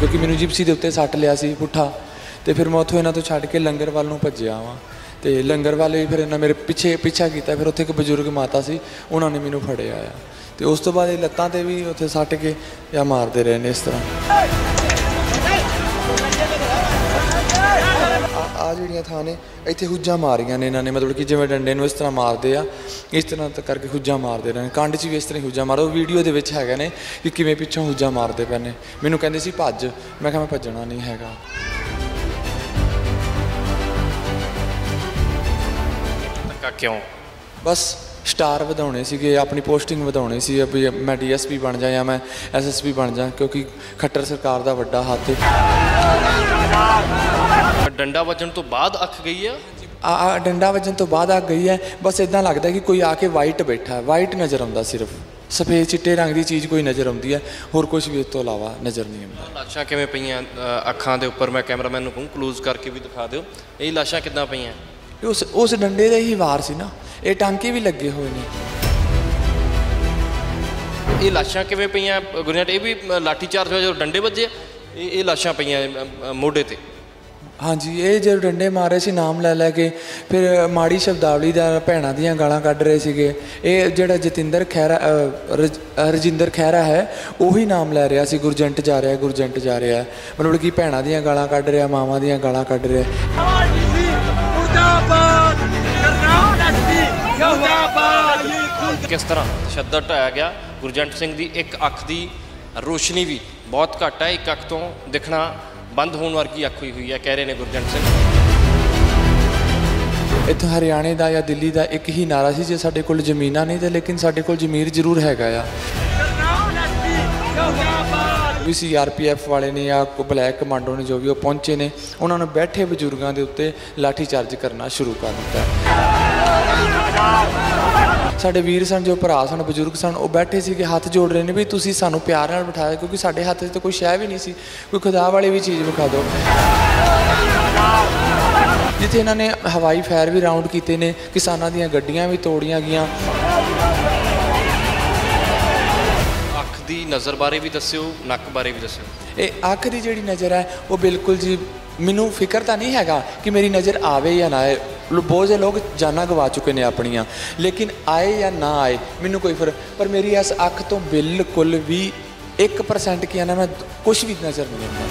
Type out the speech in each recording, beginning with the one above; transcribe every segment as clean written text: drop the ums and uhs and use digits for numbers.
क्योंकि मैंने जिप्सी के उत्ते सट लिया सी पुठा, तो फिर मैं उतों इन्हों तो छड्ड के लंगर वाल भज्या वहाँ, तो लंगर वाले भी फिर इन्होंने मेरे पिछे पीछा किया। फिर उत्थे एक बजुर्ग माता सी, उन्होंने मैनू फड़िया आ, तो उस तो बाद लत्तां ते भी उत्थे सट के या मारते रहे ने इस तरह। ਜਿਹੜੀਆਂ ਥਾਂ ਨੇ ਇੱਥੇ ਹੁੱਜਾਂ ਮਾਰੀਆਂ ਨੇ ਇਹਨਾਂ ਨੇ, ਮਤਲਬ ਕਿ ਜਿਵੇਂ ਡੰਡੇ ਨੂੰ ਇਸ ਤਰ੍ਹਾਂ ਮਾਰਦੇ ਆ, ਇਸ ਤਰ੍ਹਾਂ ਕਰਕੇ ਹੁੱਜਾਂ ਮਾਰਦੇ ਰਹੇ ਨੇ। ਕੰਡ 'ਚ ਵੀ ਇਸ ਤਰ੍ਹਾਂ ਹੁੱਜਾਂ ਮਾਰੋ, ਵੀਡੀਓ ਦੇ ਵਿੱਚ ਹੈਗਾ ਨੇ ਕਿ ਕਿਵੇਂ ਪਿੱਛੋਂ ਹੁੱਜਾਂ ਮਾਰਦੇ ਪਏ ਨੇ। ਮੈਨੂੰ ਕਹਿੰਦੇ ਸੀ ਭੱਜ, ਮੈਂ ਕਿਹਾ ਮੈਂ ਭੱਜਣਾ ਨਹੀਂ ਹੈਗਾ। ਧੱਕਾ ਕਿਉਂ? ਬਸ ਸਟਾਰ ਵਧਾਉਣੇ ਸੀਗੇ, ਆਪਣੀ ਪੋਸਟਿੰਗ ਵਧਾਉਣੀ ਸੀ ਵੀ ਮੈਂ DSP ਬਣ ਜਾ ਜਾਂ ਮੈਂ SSP ਬਣ ਜਾ, ਕਿਉਂਕਿ ਖੱਟਰ ਸਰਕਾਰ ਦਾ ਵੱਡਾ ਹੱਥ ਹੈ। डंडा वजन तो बाद अख गई है, डंडा वजन तो बाद अख गई है। बस इदा लगता है कि कोई आके वाइट बैठा है, वाइट नज़र आता, सिर्फ सफेद चिट्टे रंग की चीज़ कोई नज़र आती है, होर कुछ भी उस तो इलावा नज़र नहीं आता। लाशा किवें पईयां अखां दे उपर, मैं कैमरामैन नूं कहूँ क्लोज करके भी दिखा दिओ, ये लाशा किदां पईयां। उस डंडे दे ही वार सी ना, ये टांके भी लगे हुए ने। ये लाशा किवें पईयां गुरजंट? ये भी लाठीचार्ज जो डंडे वजे, ये लाशा पईयां मोढे ते। हाँ जी, ये जो डंडे मारे से नाम लै लैके, फिर माड़ी शब्दावली भैनों दियाँ गालां कढ़ रहे थे। ये जोड़ा जतिंदर खैरा हरजिंदर खैरा है, वही नाम लै रहा है गुरजंट जा रहा है, गुरजंट जा रहा है, मतलब कि भैनों दियाँ गालां कढ़ रहा, मावां दियाँ गालां कढ़ रहा। किस तरह तशद्दुद ढाया गया, गुरजंट सिंह की एक अख की रोशनी भी बहुत घट है, एक अख तो दिखना बंद होने वर्गी अख हुई है, कह रहे हैं गुरजंट सिंह। इतों हरियाणे का या दिल्ली का एक ही नारा सी, जे साडे कोल जमीना नहीं तो लेकिन साडे कोल जमीर जरूर हैगा आ। भी CRPF वाले ने या ब्लैक कमांडो ने जो भी वह पहुंचे ने, उन्होंने बैठे बजुर्गों के उत्ते लाठीचार्ज करना शुरू कर दिता। साडे वीर सन जो भरा सन बजुर्ग सन, वो बैठे थे हाथ जोड़ रहे हैं भी तुसीं सानू प्यार नाल बिठाया, क्योंकि साढ़े हाथ तो कोई शह भी नहीं सी, कोई खुदा वाली भी चीज़ विखा दो। जिथे इन्होंने हवाई फायर भी राउंड किए ने, किसानों दी गड्डियां भी तोड़ियां गईयां। अख दी नज़र बारे भी दस्यो, नक्क बारे भी दस्यो। ये अख दी जिहड़ी नज़र है वो बिल्कुल जी मैनू फिक्र तो नहीं हैगा कि मेरी नज़र आवे या ना आए, बहुत से लोग जाना गवा चुके हैं अपनिया, लेकिन आए या ना आए मैनू कोई फर्क, पर मेरी इस अख तो बिल्कुल भी 1% की ना मैं कुछ भी नज़र नहीं आता।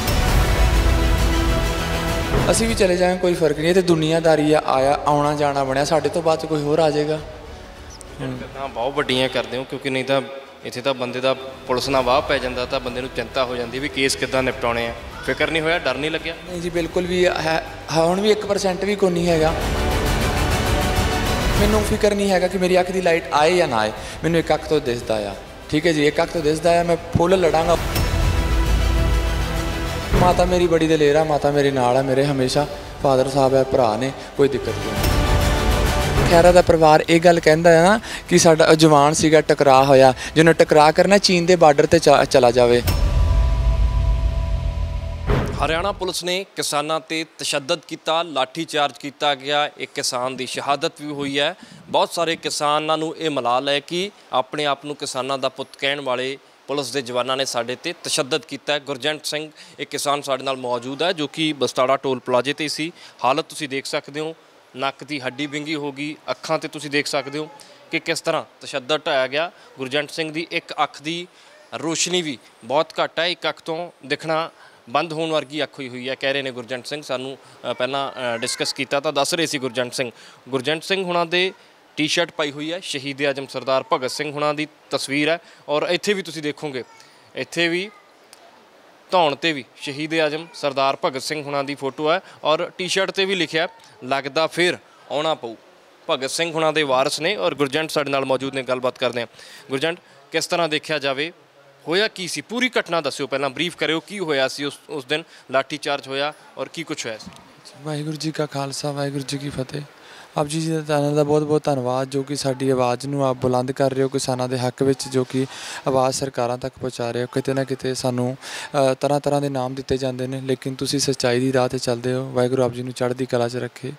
असी भी चले जाए कोई फर्क नहीं, तो दुनियादारी आया आना जाना बनया, साढ़े तो बाद कोई होर आ जाएगा। बहुत वड्डियां करते हो, क्योंकि नहीं तो इतने तो बंदे का पुलिस ना वाह पै जाता, तो बंदे को चिंता हो जाती भी केस किदां निपटाने हैं। फिक्र नहीं होया, डर नहीं लग्या? नहीं जी बिल्कुल भी है, हुण भी 1% भी कोई नहीं हैगा। मैनू फिक्र नहीं हैगा कि मेरी अख की लाइट आए या ना आए, मैनू एक अख तो दिसदा आ, ठीक है जी, एक अख तो दिसदा आ, मैं फुल लड़ांगा। माता मेरी बड़ी दलेर आ, माता मेरे नाल आ, मेरे हमेशा फादर साहब है, भरा ने, कोई दिक्कत नहीं। खैरा का परिवार एक गल कहता है ना कि साडा जवान सीगा टकरा होया, जिन्होंने टकरा करना चीन के बार्डर ते चला जाए। हरियाणा पुलिस ने किसानों पर तशद्दद किया, लाठीचार्ज किया गया, एक किसान की शहादत भी हुई है। बहुत सारे किसानों को यह मलाल है कि अपने आप को किसानों का पुत कहने वाले पुलिस के जवानों ने साढ़े ते तशद्दद किया। गुरजंट सिंह एक किसान साढ़े नाल मौजूद है, जो कि बस्ताड़ा टोल प्लाजे ते सी। हालत तुसीं देख सकते हो, नक्क की हड्डी विंगी हो गई, अखां ते तुसीं देख सकते हो कि किस तरह तशद्दद ढाया गया। गुरजंट सिंह की एक अख की रोशनी भी बहुत घट है, एक अख तो दिखना बंद होने वर्गी अख हुई है, कह रहे हैं गुरजंट सिंह। सानू पहला डिस्कस किया तो दस रहे थे गुरजंट सिंह हुणां दे टी शर्ट पाई हुई है, शहीद आजम सरदार भगत सिंह हुणां दी तस्वीर है। और इत्थे भी तुसीं देखोगे, इत्थे भी धौण ते भी शहीद आजम सरदार भगत सिंह हुणां दी फोटो है, और टी शर्ट ते भी लिखिया लगदा फिर आउणा पऊ। भगत सिंह हुणां दे वारस ने और गुरजंट साडे नाल मौजूद ने, गलबात करदे हां। गुरजंट, किस तरह देखा जाए, होया की सी, पूरी घटना दस्यो, पहला ब्रीफ करो की होया सी उस दिन, लाठीचार्ज होया और की कुछ होया सी। वाहिगुरू जी का खालसा, वाहिगुरू जी की फतेह। आप जी चैनल का बहुत बहुत धन्यवाद, जो कि साडी आवाज़ नूं आप बुलंद कर रहे हो, किसानों के हक विच जो कि आवाज़ सरकारां तक पहुँचा रहे हो। किते ना किते सानूं तरह तरह के नाम दिते जांदे ने, लेकिन तुसीं सच्चाई दी राह ते चलदे हो। वाहिगुरू आप जी नूं चढ़दी कला च रखे।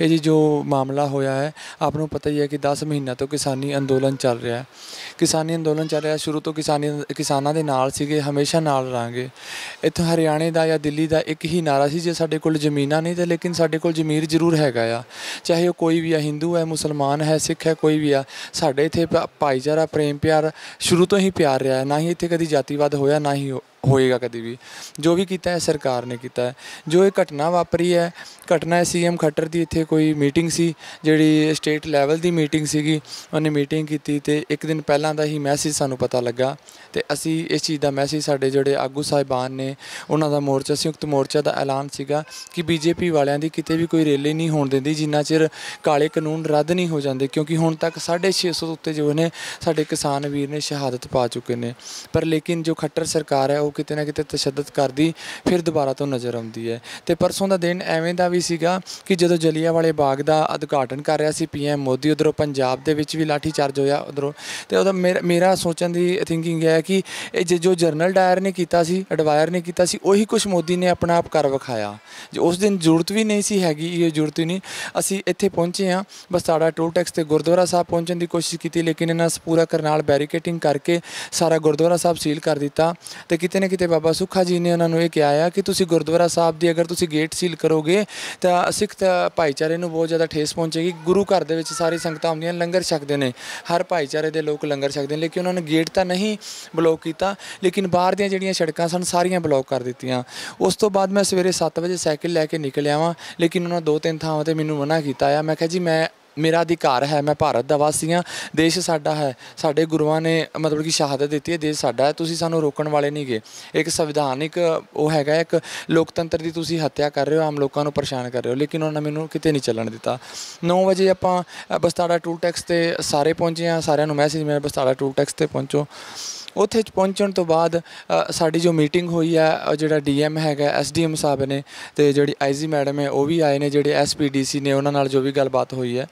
ये जी जो मामला होया है आपको पता ही है कि 10 महीना तो किसानी अंदोलन चल रहा है। किसानी अंदोलन चल रहा है शुरू तो किसानों के नाल सीगे, हमेशा नाल रहेंगे। इत्थों हरियाणे का या दिल्ली का एक ही नारा सी जे साडे कोल जमीना नहीं तो लेकिन साडे कोल जमीर जरूर हैगा आ, चाहे कोई भी आ, हिंदू है, मुसलमान है, सिख है, कोई भी आ, साडे इत्थे भाईचारा प्रेम प्यार शुरू तो ही प्यार रहा है। ना ही इत्थे कभी जातिवाद होया ना ही होएगा कभी भी। जो भी किया है सरकार ने किया है। जो ये घटना वापरी है घटना सीएम खट्टर की इत्थे कोई मीटिंग सी जिहड़ी स्टेट लैवल की मीटिंग सी, उन्हें मीटिंग की तो एक दिन पहला का ही मैसेज सानू पता लगा तो असी इस चीज़ का मैसेज साडे जिहड़े आगू साहिबान ने उन्हां दा मोर्चा संयुक्त मोर्चा का ऐलान सीगा कि बीजेपी वालियां दी किते भी कोई रैली नहीं होण देंदी जिन्ना चिर काले कानून रद्द नहीं हो जाते, क्योंकि हुण तक 650 उत्ते जो ने साडे किसान वीर ने शहादत पा चुके हैं। पर लेकिन जो खट्टर सरकार है वो किते ना किते तशद्दद करदी फिर दोबारा तो नज़र आउंदी है। तो परसों का दिन एवें का भी सीगा कि जदों जलिया वाले बाग का उद्घाटन कर रहा सी PM मोदी, उधरों पंजाब के विच भी लाठीचार्ज होया उधरों, तो उदा मेरा सोचण दी थिंकिंग है कि जो जनरल डायर ने किया सी एडवायर ने किया सी वही कुछ मोदी ने अपना आप कर विखाया। जो उस दिन जरूरत भी नहीं सी हैगी, ये जरूरत ही नहीं। असी इत्थे पहुँचे हाँ बस्ताड़ा टोल टैक्स ते गुरुद्वारा साहब पहुँचने की कोशिश की लेकिन इन्हां पूरा करनाल बैरीकेटिंग करके सारा गुरुद्वारा साहब सील कर दिता। तो किते ना किते बाबा सुखा जी ने उन्होंने ये कहा है कि तुसी गुरुद्वारा साहब की अगर तुसी गेट सील करोगे तो सिख भाईचारे में बहुत ज़्यादा ठेस पहुँचेगी। गुरु घर के सारी संगत आउंदियां लंगर छकते हैं, हर भाईचारे के लोग लंगर छकते हैं, लेकिन उन्होंने गेट तो नहीं ब्लॉक किया लेकिन बाहर दियां जिहड़ियां सड़कां सन सारियां ब्लॉक कर दित्तियां। उस तो बाद मैं सवेरे 7 बजे सैकल लैके निकलिया वां लेकिन उन्होंने 2-3 थावां ते मैनूं मना कीता आ। मैं कहा जी मैं मेरा अधिकार है, मैं भारत का वासी हाँ, देश साडा है, साडे गुरुआं ने मतलब कि शहादत दी है, देश साडा है, तुसीं सानूं रोकण वाले नहीं गए। एक संविधानिक वो हैगा एक लोकतंत्र की तुसीं हत्या कर रहे हो, आम लोगों को परेशान कर रहे हो, लेकिन उन्होंने मैनूं कितें नहीं चलण दिता। 9 बजे आपां बस्ताड़ा टोल टैक्स ते सारे पहुँचे हाँ, सारिआं नूं मैसेज मेरा बस्ताड़ा टोल टैक्स ते पहुँचो। उत्थे पहुँचण तो बाद साड़ी जो मीटिंग हुई है जोड़ा DM हैगा SDM साहब ने तो जी IG मैडम है वो भी आए ने, जोड़े SPDC ने उन्होंने जो भी गलबात हुई है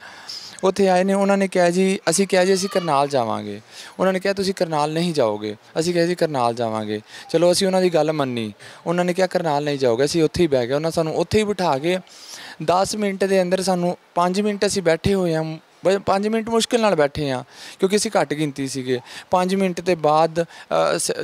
उत्थे आए ने। उन्होंने कहा जी असी कहा जी असी करनाल जावांगे, उन्होंने कहा तुसी करनाल नहीं जाओगे, असी कहा जी करनाल जावांगे। चलो असी उन्होंने गल मन्नी, उन्होंने कहा करनाल नहीं जाओगे, असी उत्थे ही बह गए। उन्होंने सानूं उत्थे ही बिठा के 10 मिनट के अंदर सानूं 5 मिनट असी बैठे हुए हैं, 5 मिनट मुश्किल नाल बैठे हाँ क्योंकि असी घट गिनती सीगे। 5 मिनट के बाद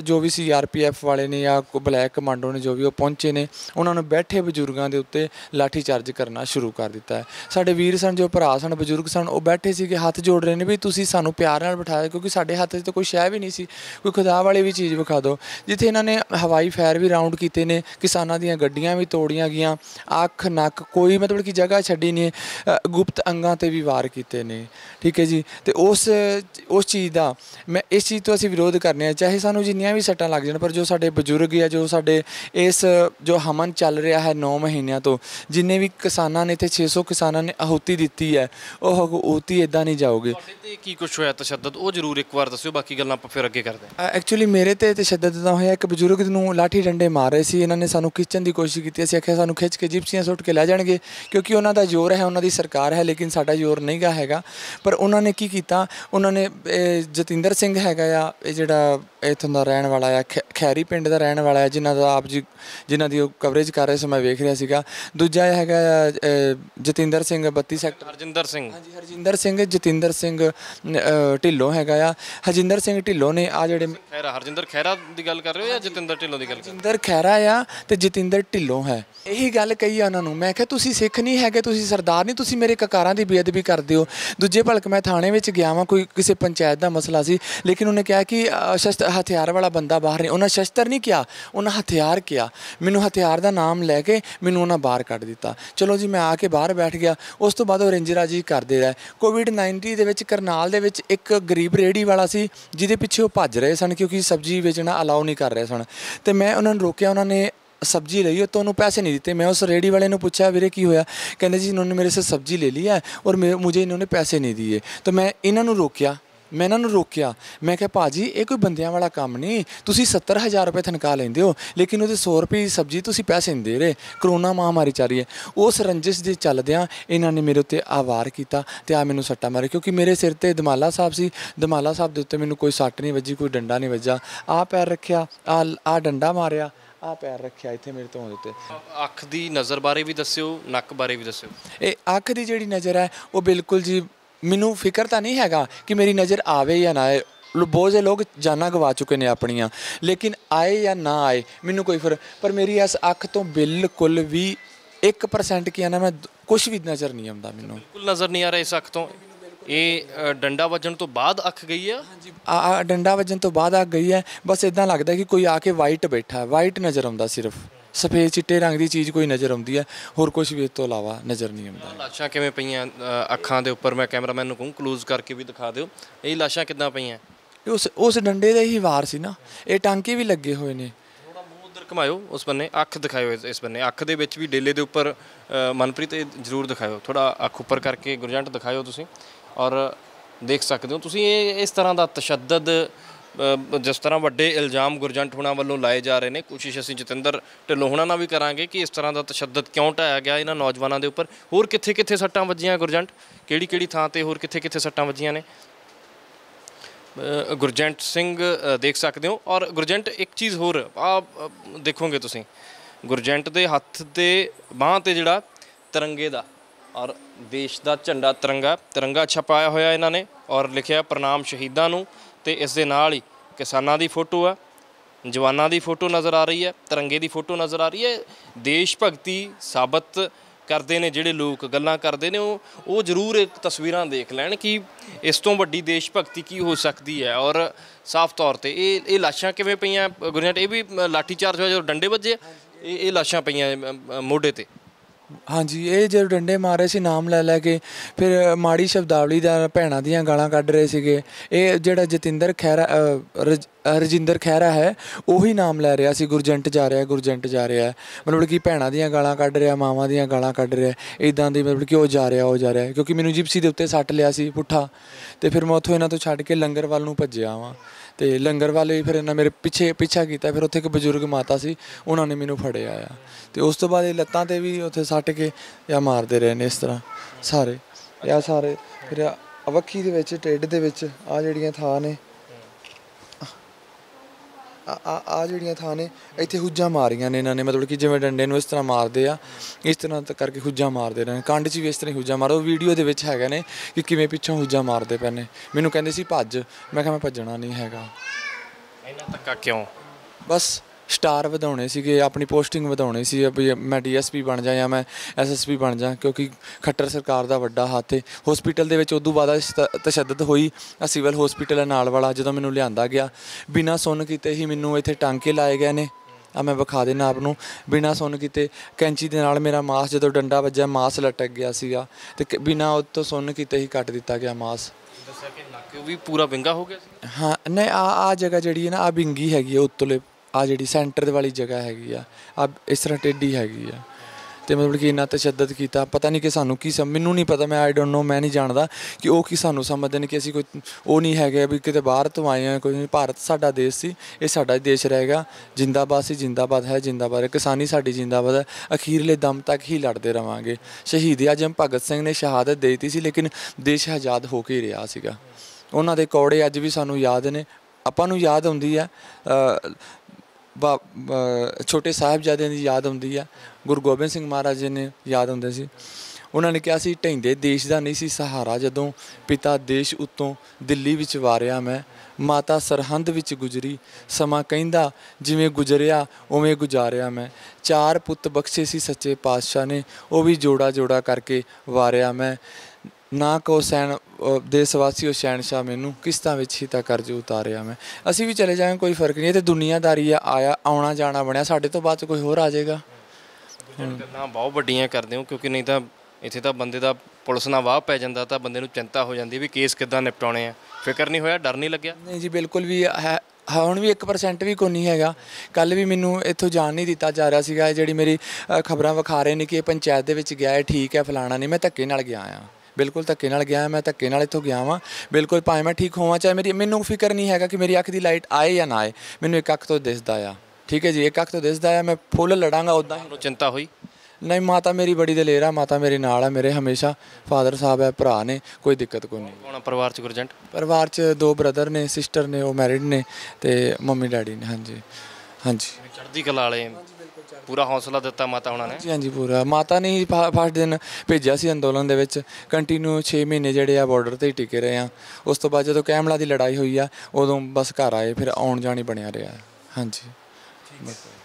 जो भी CRPF वाले ने या ब्लैक कमांडो ने जो भी वो पहुँचे ने, उन्होंने बैठे बजुर्गों के उत्ते लाठीचार्ज करना शुरू कर दिता है। साडे वीर सन जो भरा सन बजुर्ग सन वो बैठे सीगे हथ जोड़ रहे ने भी तुसीं सानूं प्यार नाल बिठाया क्योंकि साडे हथ च तो कोई शै भी नहीं सी, कोई खुदा वाली भी चीज़ विखा दो। जिथे इन्होंने हवाई फायर भी राउंड किए ने, किसानों दीयां गड्डियां भी तोड़ियां गईयां, अख नक कोई मतलब कि जगह छड्डी नहीं, गुप्त अंगां ते भी वार कीते ने, ठीक है जी। तो उस चीज़ का मैं इस चीज़ तो असी विरोध करने, चाहे सानू जिन्नियां भी सट्टां लग जाए पर जो साडे बजुर्ग या जो साडे इस जो हमन चल रहा है 9 महीनों तो जिन्हें भी किसानों ने इत्थे 600 किसानों ने आहुति दी है वह आहुति इदा नहीं जाओगे। की कुछ होया तशद्दद वो जरूर एक बार दस्सिओ, बाकी गल्लां आपां फिर अगे करदे हां। एक्चुअली मेरे तो तशद्दद ना होया, एक बजुर्ग नूं लाठी डंडे मार रहे सी, इन्हां ने सानू खिंचण दी कोशिश कीती, असीं आखिया सानू खिंच के जिप्सियां सुट के लै जाणगे क्योंकि उन्हां दा जोर है, उन्हां दी सरकार है, लेकिन साडा जोर नहीं गा हैगा। पर उन्होंने की किया, उन्होंने जतिंदर सिंह हैगा आ जिहड़ा इत्थों का रहन वाला है, खैरी पिंड का रहन वाला है, जिन्हों का आप जी जिन्हों की कवरेज कर रहे समय वेख रहा सीगा। दूजा हैगा जतिंदर सिंह 32 सेक्टर हरजिंदर सिंह, हाँ जी हरजिंदर सिंह, जतिंदर सिंह ढिल्लों हैगा आ, हरजिंदर सिंह ढिल्लों ने आ जिहड़े खैरा, हरजिंदर खैरा की गल कर रहे हो या जतिंदर ढिल्लों की गल? जतिंदर खैरा आ तो जतिंदर ढिल्लों है, यही गल कही है उन्होंने। मैं क्या तुसीं सिख नहीं हैगे, तुसीं सरदार नहीं, तुसीं मेरे ककारां दी बेअदबी करदे हो। दूजे भलक मैं थाणे में गया वहाँ, कोई किसी पंचायत का मसला सी, लेकिन उन्हें कहा कि शस्त्र हथियार वाला बंदा बाहर नहीं, उन्हें शस्त्र नहीं किया, उन्हें हथियार किया, मैनू हथियार का नाम लैके मैनू उन्हें बाहर कढ़ दिता। चलो जी मैं आके बाहर बैठ गया। उस तो बाद रेंजराजी करते रहे। COVID-19 दे विच करनाल दे विच एक गरीब रेहड़ी वाला सी जिहदे पिछे वो भज रहे सन क्योंकि सब्जी बेचना अलाउ नहीं कर रहे सन, तो मैं उन्होंने रोकया। उन्होंने सब्जी ली तो उन्होंने पैसे नहीं दिए। मैं उस रेहड़ी वाले ने पूछा वीरे की होया, कहते जी इन्होंने मेरे से सब्जी ले ली है और मुझे इन्होंने पैसे नहीं दिए। तो मैं इन्होंने रोकया, मैं इन्होंने रोकया, मैं क्या भाजी ये कोई बंदियां वाला काम नहीं, तुसी 70,000 रुपये तनखा लेंदे हो लेकिन वो 100 रुपये सब्जी तुसी पैसे नहीं दे रहे, करोना महामारी चल रही है। उस रंजिश के चलद्या इन्होंने मेरे उत्ते आवार किया तो आ मैनू सट्टा मारे क्योंकि मेरे सिर ते दमाला साहब सी, दमाला साहब के उत्ते मैनू कोई सट्ट नहीं वजी, कोई डंडा नहीं वजा, आ पैर रखिया, आ डंडा मारिया, आ पैर रखिया इतने मेरे धोन उत्ते। अख की नज़र बारे भी दस्यो, नक्क बारे भी दस्यो। ये अख की जी नज़र है वो बिल्कुल जी मैनू फिक्र तो नहीं है कि मेरी नज़र आवे या ना आए, बहुत से लोग जाना गवा चुके ने अपनिया, लेकिन आए या ना आए मैनू कोई फर्क, पर मेरी इस अख तो बिल्कुल भी 1% क्या ना मैं कुछ भी नज़र नहीं आता, मैनू बिल्कुल नज़र नहीं आ रहा इस अख तो। ये डंडा वजन तो बाद अख गई है। हाँ जी, डंडा वजन तो बाद अख गई है। बस इदा लगता है कि कोई आके वाइट बैठा, वाइट नज़र आता, सिर्फ सफेद चिट्टे रंग की चीज़ कोई नज़र आती है, होर कुछ भी इस तो अलावा नज़र नहीं आता। लाशा किवें पईयां अखां दे उपर, मैं कैमरामैन नूं कहूँ क्लोज करके भी दिखा दिओ, ये लाशा किदां पईयां। उस डंडे दे ही वार सी ना, ये टांके भी लगे हुए ने। घुमायो उस बन्ने, अख दिखाओ इस बन्ने, अख दे विच भी डेले दे उपर। मनप्रीत जरूर दिखाओ, थोड़ा अख उपर करके गुरजंट दिखाओ तुसीं, और देख सकते हो तुसीं इस तरह का तशद्दद जिस तरह वड्डे इल्ज़ाम गुरजंट हुणा वालों लाए जा रहे हैं, कोशिश असीं जतिंदर ढिल्लों हुणा नाल भी करांगे कि इस तरह का तशद्दद क्यों ढाया गया इन्हां नौजवानों के उपर। होर कित्थे कित्थे सट्टां वज्जियां गुरजंट, किहड़ी किहड़ी थां ते होर कित्थे कित्थे सट्टां वज्जियां ने गुरजंट सिंह देख सकते हो। और गुरजंट एक चीज़ होर देखोगे तुसीं, गुरजंट दे हथ ते बांह ते जिहड़ा तिरंगे दा और देश दा झंडा तिरंगा छपाया होया इन्हां ने, और लिखिया प्रणाम शहीदां नूं, ते इस दे नाल ही किसानां दी फोटो आ, जवानां दी फोटो नज़र आ रही है, तिरंगे दी फोटो नज़र आ रही है। देश भगती साबत करते हैं जिहड़े लोग गल्लां करते हैं, वो जरूर तस्वीर देख लैन कि इस तो वड्डी देश भगती की हो सकती है। और साफ तौर पर ये लाशा किवें पईयां गुरजंट, ये भी लाठीचार्ज होया जो डंडे वजे, ये लाशा पईयां मोढे ते। हाँ जी, ये जो डंडे मारे से नाम लै लैके, फिर माड़ी शब्दावली भैणा दियाँ गालां कढ़ रहे सीगे। ये जिहड़ा जतिंदर खैरा हरजिंदर खैरा है वही नाम लै रहा सी, गुरजंट जा रहा, गुरजंट जा रहा है, मतलब कि भैणा दियाँ गालां कढ़ रहा, मावां दियां गालां कढ़ रहा इदां दी, मतलब कि वो जा रहा है, क्योंकि मैनूं जिप्सी दे उत्ते सट लिया सी पुट्ठा, तो फिर मैं उत्थों इन्हां तो छड्ड के लंगर वाल नूं भज्जिया वां, तो लंगर वाले भी फिर इन्हां मेरे पिछा किया, फिर उत्थे एक बजुर्ग माता सी उन्हां ने मैनूं फड़िया आ, तो उस तो बाद ये लत्तां ते भी उत्थे सट के या मारदे रहे ने इस तरह सारे या सारे। फिर अवक्खी दे विच, टेड दे विच आ जिहड़ियां थां ने, आ जिहड़ियां थां ने इत्थे हुज्जां मारियां ने इन्हां ने, मतलब कि जिवें डंडे नूं इस तरह मारदे आ, इस तरह करके हुज्जां मारदे रहे, कंड 'च भी इस तरह हुज्जां मारो, वीडियो दे विच हैगा ने कि किवें पिछों हुज्जां मारदे पए ने। मैनूं कहंदे सी भज, मैं कहा मैं भज्जणा नहीं हैगा, इन्हां धक्का क्यों, बस स्टार वधाने सीगे, अपनी पोस्टिंग वधाने सी, मैं DSP बन जा या मैं SSP बन जा, क्योंकि खट्टर सरकार का वड्डा हाथ है। हॉस्पिटल के विच उदों बाद तशद्दद होई, सिविल हॉस्पिटल है नाल वाला, जदों मैनूं लिआंदा गया बिना सुन किते ही मैनूं इत्थे टांके लाए गए ने, आ मैं विखा देना आपनूं, बिना सुन किते कैंची दे नाल मेरा मास, जदों डंडा वज्जिया मास लटक गया सीगा, ते बिना उत्तों सुन किते ही कट दिता गया मास। दस्सिया कि नक्क भी पूरा बिंगा हो गया। हाँ नहीं, आ जगह जिहड़ी है ना, आ बिंगी हैगी उत्तले, आ जी सेंटर वाली जगह हैगी आ इस तरह टेढ़ी हैगी है, तो मतलब कि इन्ना तशद्दद किया, पता नहीं कि सानू की मैनू नहीं पता, मैं आई डोंट नो, मैं नहीं जानता कि वो की सानू समझते हैं कि असी कोई वो नहीं है भी कितने बाहर तो आए हैं, कोई भारत साडा देश सी, ये साडा देश रहेगा, जिंदाबाद सी, जिंदाबाद है, जिंदाबाद है, किसानी साडी जिंदाबाद है, अखीरले दम तक ही लड़ते रहेंगे। शहीद आजम भगत सिंह ने शहादत दे दी सी, लेकिन देश आज़ाद हो के ही रहा सीगा, उन्हां दे कौड़े अज भी सानू याद ने, आपां नूं याद आउंदी है, छोटे साहिबजादे की याद आती है, गुरु गोबिंद सिंह महाराज जी ने याद आते सी, उन्होंने कहा सी ढेंदे देश का नहीं सी सहारा, जदों पिता देश उत्तों दिल्ली विच वारिया, मैं माता सरहंद विच गुजरी, समा कहिंदा जिवें गुजरिया उवें गुजारिया, मैं चार पुत बख्शे सी सच्चे पातशाह ने, वह भी जोड़ा जोड़ा करके वारिया, मैं ना को सैन देशवासी हो शहनशाह, मैनू किस्तां विच ही तां कर्ज उतारिया, मैं असी भी चले जाएंगे कोई फर्क नहीं है, तो दुनियादारी आया आना जाना बनया, साढ़े तो बाद कोई होर आ जाएगा। गल्लां बहुत वड्डियां करदे हो, क्योंकि नहीं तो इत्थे तां बंदे दा पुलिस नाल वाह पै जांदा, तां बंदे नूं चिंता हो जांदी भी केस किदां निपटाणे आ, फिकर नहीं होया, डर नहीं लग्या? नहीं जी बिल्कुल भी है, हुण भी 1% भी कोई नहीं हैगा, कल भी मैनू इत्थों जान नहीं दिता जा रहा सीगा, जिहड़ी मेरी खबरां विखा रहे ने कि पंचायत दे विच गया है ठीक है फलाना, नहीं मैं धक्के नाल गया आ, बिल्कुल धक्के नाल गया, मैं धक्के नाल इत्थों गया वां, बिल्कुल भावें मैं ठीक होवां चाहे मेरी, मैनू फिक्र नहीं हैगा कि मेरी अख की लाइट आए या ना आए, मैनू एक अख तो दिसदा आ, ठीक है जी, एक अख तो दिसदा आ, मैं फुल लड़ांगा। उदां ही चिंता होई नहीं, माता मेरी बड़ी दलेर आ, माता मेरे नाल आ, मेरे हमेशा फादर साहब है, भरा ने, कोई दिक्कत कोई नहीं। परिवार च गुरजंट परिवार च 2 ब्रदर ने, सिस्टर ने, वो मैरिड ने, तो मम्मी डैडी ने। हाँ जी हाँ जी चढ़ती कला वाले पूरा हौसला दिता माता उन्होंने। हाँ जी पूरा माता ने ही फर्स्ट दिन भेजा सी अंदोलन दे विच कंटिन्यू 6 महीने जिहड़े आ बॉर्डर ते ही टिके रहे हैं। उस तो बाद जदों कैमला की लड़ाई हुई आ उदों बस घर आए फिर आउण जाणी बनिया रहा। हाँ जी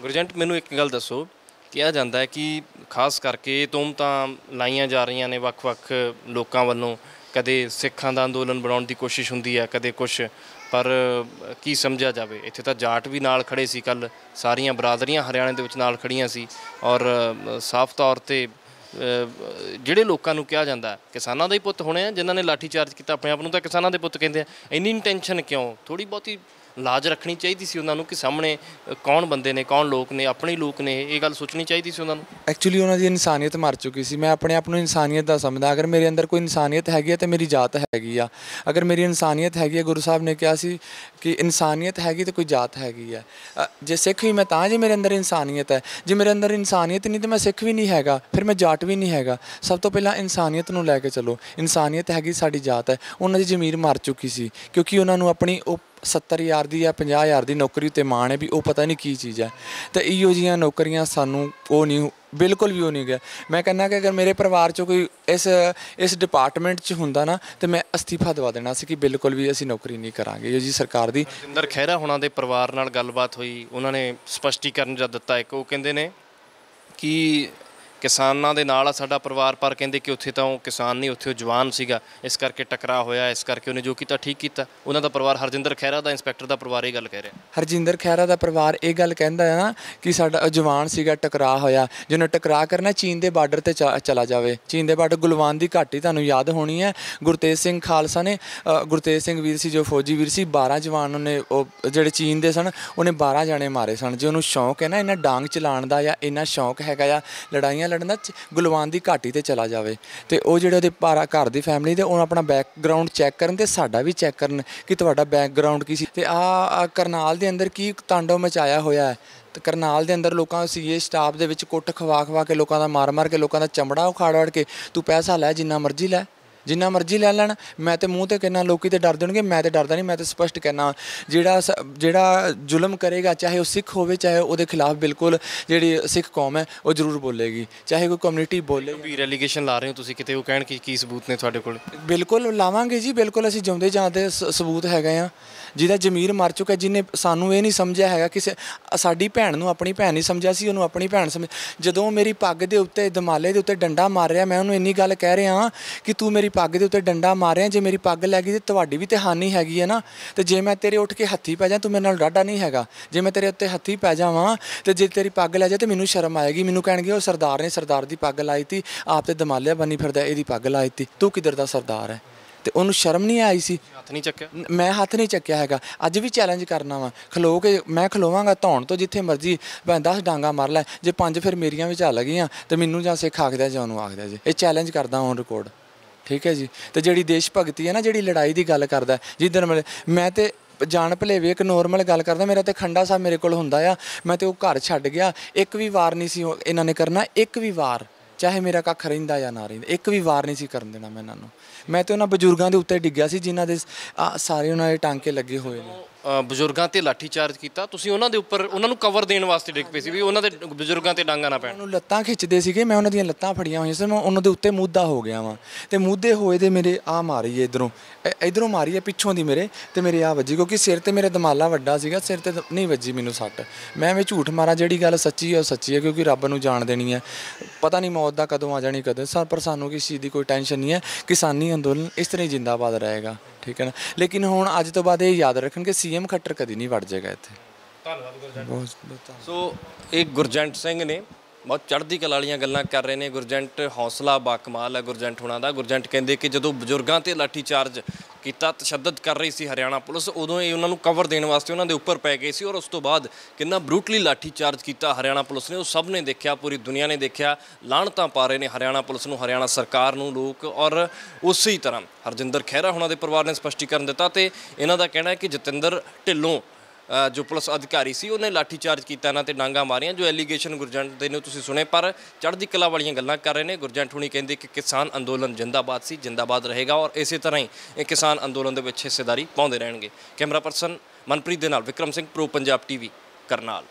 गुरजंट मैनू एक गल दसो किया जाता है कि खास करके तोमतां लाइया जा रही ने वख-वख लोगों वालों कदे सिखां दा अंदोलन बनाने की कोशिश हुंदी है कदे कुछ पर की समझा जाए। इत्थे तां जाट भी नाल खड़े सी कल सारियां बरादरियां हरियाणे दे विच नाल खड़ियां सी और साफ तौर ते जिहड़े लोकां नूं कहा जांदा किसानां दे ही पुत्त होणे आ जिन्हां ने लाठीचार्ज कीता अपने आप नूं तां किसानां दे पुत्त कहिंदे आ। इन्नी टेंशन क्यों थोड़ी बहुती लाज रखनी चाहिए सी उन्होंने कि सामने कौन बंदे ने कौन लोग ने अपने लोग ने ये गल सोचनी चाहिए सी उन्होंने। एक्चुअली उन्होंने इंसानियत मर चुकी सी। मैं अपने आप को इंसानियत का समझदा अगर मेरे अंदर कोई इंसानियत हैगी तो मेरी जात हैगी आ। अगर मेरी इंसानियत हैगी गुरु साहब ने कहा सी कि इंसानियत हैगी तो कोई जात हैगी है। जे सिख भी मैं तां जे मेरे अंदर इंसानियत है जे मेरे अंदर इंसानियत नहीं तो मैं सिख भी नहीं हैगा फिर मैं जाट भी नहीं हैगा। सब तो पहला इंसानियत नूं लै के चलो इंसानियत हैगी साडी जात है। उन्होंने जमीर मर चुकी सी क्योंकि उन्होंने अपनी 70,000 की या 50,000 की नौकरी उत्ते माण है भी वो पता नहीं की चीज़ है। तो इहो जिहियां नौकरियां सानू वो नहीं बिल्कुल भी वो नहीं गया। मैं कहना कि अगर मेरे परिवार चो कोई इस डिपार्टमेंट च हुंदा ना तो मैं अस्तीफा दवा देना सी कि बिल्कुल भी असी नौकरी नहीं करांगे यो जी सरकार दी। हरजिंदर खैरा हुणां दे परिवार नाल गलबात होई उन्होंने स्पष्टीकरण ज दिता एक वो कहंदे ने कि किसानों के नाल साडा परिवार पर कहिंदे कि उत्थे तां ओह किसान नहीं उत्थे जवान सीगा इस करके टकरा होया इस करके उन्हें जो किया ठीक किया। उन्हां दा परिवार हरजिंदर खैरा दा इंस्पैक्टर दा परिवार ये गल कह रहा। हरजिंदर खैरा दा परिवार ये गल कहंदा है ना कि साडा जवान सीगा टकरा होया जिन्हें टकरा करना चीन के बार्डर ते चला जाए। चीन के बार्डर गलवान की घाटी तुहानूं याद होनी है। गुरतेज सिंह खालसा ने गुरतेज सिंह वीर सी जो फौजी वीर सी 12 जवान उन्हें जिहड़े चीन के सन उन्हें 12 जने मारे सन। जो उन्होंने शौक है ना इन्ना डांग चलाण दा या इन्ना शौक हैगा या लड़ाइयाँ लड़ना गुलवान की घाटी से चला जाए तो वह जो पारा घर की फैमिली थे उन्होंने अपना बैकग्राउंड चैक करन साडा भी चैक करन कि तुहाडा बैकग्राउंड की सी। करनाल के अंदर की तांडव मचाया होया है। तो करनाल के अंदर लोगों सीए स्टाफ के कुट खवा के लोगों का मार के लोगों का चमड़ा उखाड़ के तू पैसा लै जिन्ना मर्जी लै लैन। मैं तो मूँह तो कहना लोग तो डर देणगे मैं तो डरदा नहीं। मैं तो स्पष्ट कहना जेड़ा जुल्म करेगा चाहे वह सिख हो चाहे वो खिलाफ बिल्कुल जी सिख कौम है वो जरूर बोलेगी चाहे कोई कम्यूनिटी बोले। गंभीर एलीगेशन ला रहे हो तुसीं किते कहण की सबूत ने तुहाडे कोल? बिल्कुल लावांगे जी बिल्कुल असीं जिउंदे जांदे सबूत हैगे आ। जिहदा जमीर मर चुका जिन्हें सानू ये नहीं समझिया हैगा कि साडी भैण नूं अपनी भैण नहीं समझिया सी उन्होंने अपनी भैण समझ। जदों मेरी पग दे उत्ते दमाले दे उत्ते डंडा मार रहा मैं उन्होंने इन्नी गल कह रहा कि तू मेरी पग दे उत्ते डंडा मार रहा जे मेरी पग लै गई तो तुहाडी भी तो हानि हैगी है ना। तो जे मैं तेरे उठ के हत्थी पै जा तू मेरे नाल डाढा नहीं हैगा। जे मैं तेरे उत्ते हत्थी पै जावां तो जे तेरी पग लै जाए तो मैनू शर्म आएगी। मैनू कहणगे ओह सरदार ने सरदार दी पग लाई ती आप ते दमालिया बनी फिरदा इहदी पग लाई ती तू किधर दा सरदार है। तो उन्होंने शर्म नहीं आई सी। मैं हथ नहीं चक्या हैगा। अज भी चैलेंज करना वा खलो के मैं खलोवगा धौन तो जिथे मर्जी भावें 10 डांगा मार लै जे 5 फिर मेरिया भी आ लग गई तो मैनू जां सिख आखदा जां उन्होंने आखदा जी। ये चैलेंज करदा ऑन रिकॉर्ड ठीक है जी। तो जी देश भगती है ना जी लड़ाई की गल करता जिधर मैं तो जान भलेवे एक नॉर्मल गल करता मेरा तो खंडा साहब मेरे को मैं तो घर छड्ड गया एक भी वार नहीं सी इन्हां ने करना एक भी वार चाहे मेरा कख रहिंदा या ना रहिंदा एक भी वार नहीं सी करन देना। मैं इन्हों मैं तो उन्होंने बजुर्गों के उत्ते डिग्या सी जिन्हों के सारे उन्होंने टांके लगे हुए हैं। बजुर्गों पर लाठीचार्ज किया उन्होंने उपर उन्होंने कवर देने वास्ते डिग पे सी भी उन्होंने बजुर्गों पर डांगा ना पैण। लत्तां खिंचदे सीगे मैं उन्होंने लत्तां फड़ियां होईयां सी मैं उन्होंने उत्ते मुद्दा हो गया वां ते मुद्दे होए ते मेरे आ मारी है इधरों मारी है पिछों दी मेरे ते मेरे आ वजी क्योंकि सिर ते मेरा दमाला वड्डा सीगा सिर ते नहीं वजी मैनूं सट। मैं भी झूठ मारा जिहड़ी गल सच्ची है सच्ची है क्योंकि रब नूं जाण देनी है पता नहीं मौत दा कदों आ जाणी कदों पर सानूं किस चीज़ की कोई टेंशन नहीं है। किसानी अंदोलन इस तरह ही जिंदाबाद रहेगा ठीक है ना। लेकिन हुण अज तो बाद याद रखन कि CM खट्टर कदी नहीं वड़ जाएगा इत्थे। धन्नवाद। सो एक गुरजंट सिंह ने बहुत चढ़ती कला वाली गल्लां कर रहे हैं। गुरजंट हौसला बाकमाल है गुरजंट होना का। गुरजंट कहिंदे कि जदों बजुर्गों पर लाठीचार्ज किया तशद्दद कर रही सी हरियाणा पुलिस उदों ये उन्होंने कवर देने वास्ते उन्होंने उपर पै गए सी और उस तो बाद कितना ब्रूटली लाठीचार्ज किया हरियाणा पुलिस ने। वो सब ने देखा पूरी दुनिया ने देखा लाणतां पा रहे हैं हरियाणा पुलिस नूं हरियाणा सरकार नूं लोग। और उसी तरह हरजिंदर खैरा होना के परिवार ने स्पष्टीकरण दिता तो इन्हों का कहना है कि जतिंदर ढिल्लों जो पुलिस अधिकारी सी उन्हें लाठीचार्ज किया ना तो डांगा मारिया जो एलीगेशन गुरजंट ने तुसीं सुने पर चढ़ती कला वाली गल्लां कर रहे हैं। गुरजंट हुणी कहिंदे कि किसान अंदोलन जिंदाबाद सी जिंदाबाद रहेगा और इसे तरह ही किसान अंदोलन दे विच हिस्सेदारी पाउंदे रहणगे। कैमरा परसन मनप्रीत दे नाल विक्रम सिंह, प्रो पंजाब TV, करनाल।